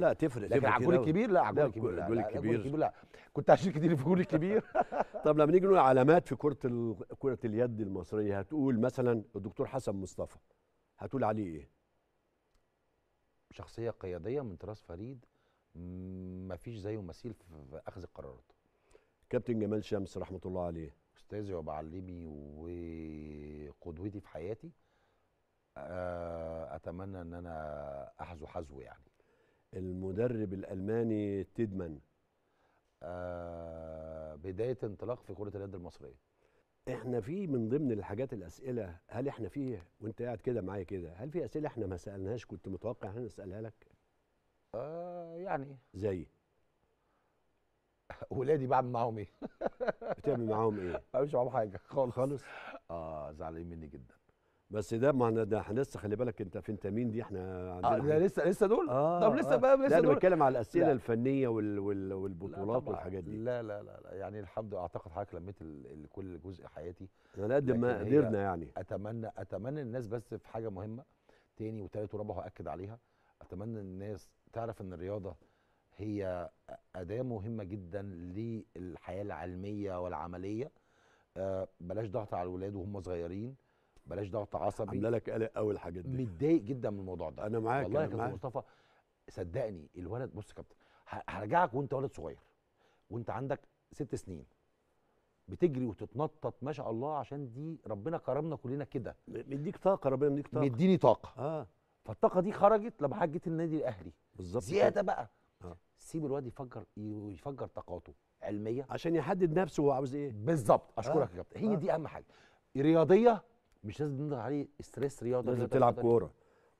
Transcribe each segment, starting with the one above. لا تفرق. لكن على الجول الكبير لا، على الجول الكبير لا، كنت عشان كتير في الجول الكبير. طب لما نيجي نقول علامات في كرة اليد المصرية، هتقول مثلا الدكتور حسن مصطفى، هتقول عليه ايه؟ شخصية قيادية من طراز فريد، مفيش زيه مثيل في اخذ القرارات. كابتن جمال شمس رحمة الله عليه، استاذي ومعلمي وقدوتي في حياتي، اتمنى ان انا احذو حذوه يعني. المدرب الالماني تيدمن، بدايه انطلاق في كره اليد المصريه. احنا في من ضمن الحاجات الاسئله، هل احنا فيه وانت قاعد كده معايا كده، هل في اسئله احنا ما سالناهاش كنت متوقع ان احنا نسالها لك؟ يعني زي ولادي بعمل معاهم ايه؟ بتعمل معاهم ايه؟ ما بعملش معاهم حاجه خالص خالص. زعلانين مني جدا. بس ده ما احنا ده لسه، خلي بالك انت في انت مين دي، احنا عندنا لسه دول. طب لسه بقى لسه دول. انا بتكلم على الاسئله الفنيه والبطولات والحاجات دي. لا يعني الحمد لله، اعتقد حضرتك لميت كل جزء حياتي على قد ما قدرنا يعني. اتمنى الناس، بس في حاجه مهمه تاني وتالت ورابع هاكد عليها، اتمنى الناس تعرف ان الرياضه هي اداه مهمه جدا للحياه العلميه والعمليه. بلاش ضغط على الولاد وهم صغيرين، بلاش ضغط عصبي. عامله لك قلق قوي الحاجات دي، متضايق جدا من الموضوع ده. انا معاك والله يا كابتن مصطفى، صدقني الولد، بص يا كابتن هرجعك وانت ولد صغير وانت عندك 6 سنين، بتجري وتتنطط ما شاء الله، عشان دي ربنا كرمنا كلنا كده، مديك طاقه، ربنا مديك طاقه، مديني طاقه. فالطاقه دي خرجت لما حضرتك جيت النادي الاهلي بالظبط زياده بقى. سيب الواد يفجر طاقاته علميه عشان يحدد نفسه هو عاوز ايه بالظبط. اشكرك يا كابتن، هي دي اهم حاجه. رياضيه مش لازم نضغط عليه ستريس، رياضه لازم تلعب كوره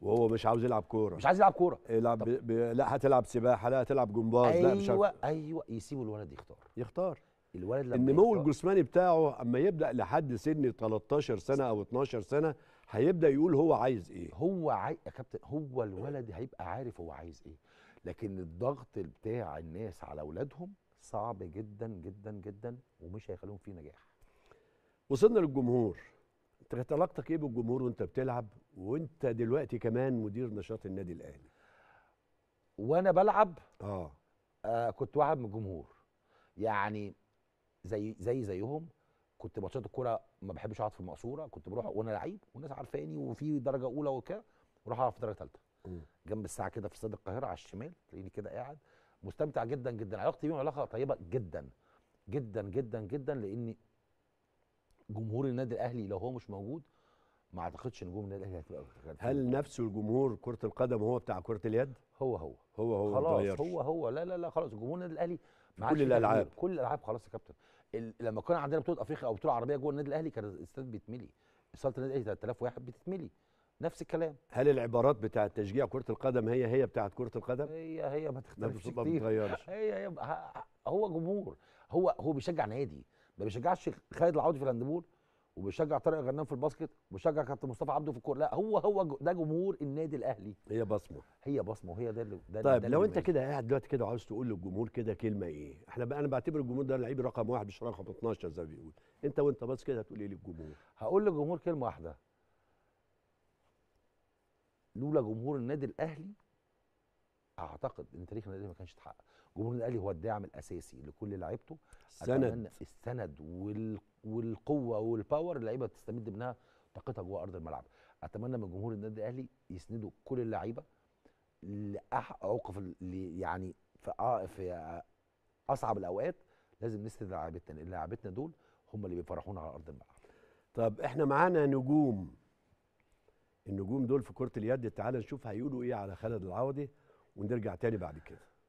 وهو مش عاوز يلعب كوره، مش عايز يلعب كوره، يلعب لا هتلعب سباحه، لا هتلعب جمباز، لا مش عارف. ايوه يسيبوا الولد يختار الولد. لما النمو الجسماني بتاعه اما يبدا لحد سن 13 سنه او 12 سنه، هيبدا يقول هو عايز ايه. يا كابتن هو الولد هيبقى عارف هو عايز ايه، لكن الضغط بتاع الناس على اولادهم صعب جدا جدا جدا، ومش هيخليهم في نجاح. وصلنا للجمهور، انت كانت علاقتك ايه بالجمهور وانت بتلعب، وانت دلوقتي كمان مدير نشاط النادي الاهلي؟ وانا بلعب كنت واحد من الجمهور يعني، زيهم. كنت ماتشات الكوره ما بحبش اقعد في المقصوره، كنت بروح وانا لعيب والناس عارفاني وفي درجه اولى وكده، واروح اقعد في درجه ثالثه جنب الساعه كده في استاد القاهره على الشمال، تلاقيني كده قاعد مستمتع جدا جدا. علاقتي بيهم علاقه طيبه جدا جدا جدا جدا، لان جمهور النادي الاهلي لو هو مش موجود ما اعتقدش ان جمهور النادي الاهلي هتبقى. هل نفسه الجمهور كره القدم هو بتاع كره اليد؟ هو خلاص، هو لا خلاص، جمهور النادي الاهلي كل الالعاب، خلاص يا كابتن. لما كنا عندنا بطوله افريقيا او بطوله عربيه جوه النادي الاهلي، كان الاستاد بيتملي، صاله النادي الاهلي 3000 واحد بتتملي، نفس الكلام. هل العبارات بتاعه تشجيع كره القدم هي بتاعه كره القدم؟ هي ما تختلفش كتير. هي هو جمهور، هو بيشجع نادي، ما بيشجعش خالد العوضي في الهاندبول، وبيشجع طارق الغنام في الباسكت، وبيشجع كابتن مصطفى عبده في الكوره، لا هو ده جمهور النادي الاهلي. هي بصمه، وهي ده. طيب لو انت كده قاعد دلوقتي كده وعاوز تقول للجمهور كده كلمه ايه؟ انا بعتبر الجمهور ده لعيب رقم 1 مش رقم 12 زي ما بيقول، انت وانت باص كده هتقول ايه للجمهور؟ هقول للجمهور كلمه واحده، لولا جمهور النادي الاهلي اعتقد ان تاريخ النادي ما كانش اتحقق. جمهور النادي الاهلي هو الداعم الاساسي لكل لعيبته، السند والقوه والباور اللعيبه تستمد منها طاقتها جوه ارض الملعب. اتمنى من جمهور النادي الاهلي يسندوا كل اللعيبه لأوقف يعني في اصعب الاوقات، لازم نسند لعيبتنا، لان لعيبتنا دول هم اللي بيفرحونا على ارض الملعب. طب احنا معانا نجوم، النجوم دول في كره اليد، تعال نشوف هيقولوا ايه على خالد العوضي ونرجع تاني بعد كده.